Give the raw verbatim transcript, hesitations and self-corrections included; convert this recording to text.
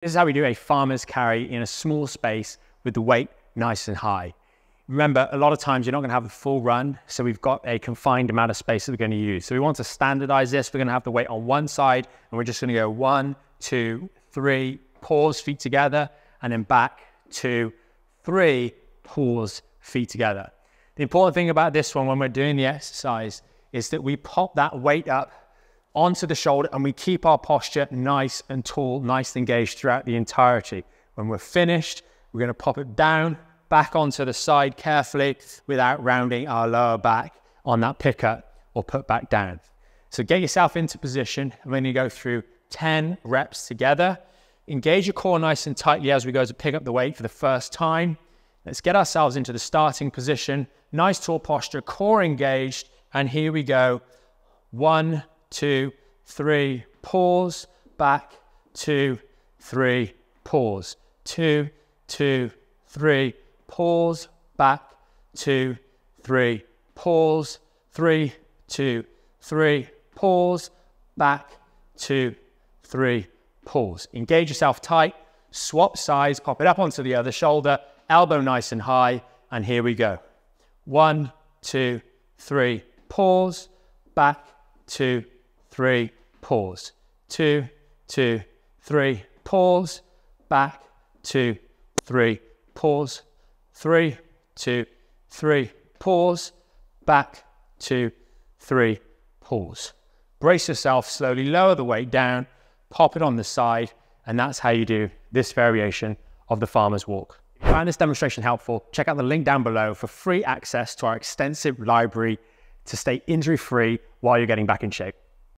This is how we do a farmer's carry in a small space with the weight nice and high. Remember, a lot of times you're not going to have a full run, so we've got a confined amount of space that we're going to use. So we want to standardize this. We're going to have the weight on one side, and we're just going to go one, two, three, pause, feet together, and then back, two, three, pause, feet together. The important thing about this one when we're doing the exercise is that we pop that weight up onto the shoulder and we keep our posture nice and tall, nice and engaged throughout the entirety. When we're finished, we're going to pop it down, back onto the side carefully without rounding our lower back on that pickup or put back down. So get yourself into position, and we're going to go through ten reps together. Engage your core nice and tightly as we go to pick up the weight for the first time. Let's get ourselves into the starting position. Nice tall posture, core engaged. And here we go. One, two, three, pause, back, two, three, pause, two, two, three, pause, back, two, three, pause, three, two, three, pause, back, two, three, pause. Engage yourself tight, swap sides, pop it up onto the other shoulder, elbow nice and high, and here we go. One, two, three, pause, back, two, three, pause, two, two, three, pause, back, two, three, pause, three, two, three, pause, back, two, three, pause. Brace yourself, slowly lower the weight down, pop it on the side, and that's how you do this variation of the farmer's walk. If you found this demonstration helpful, check out the link down below for free access to our extensive library to stay injury-free while you're getting back in shape.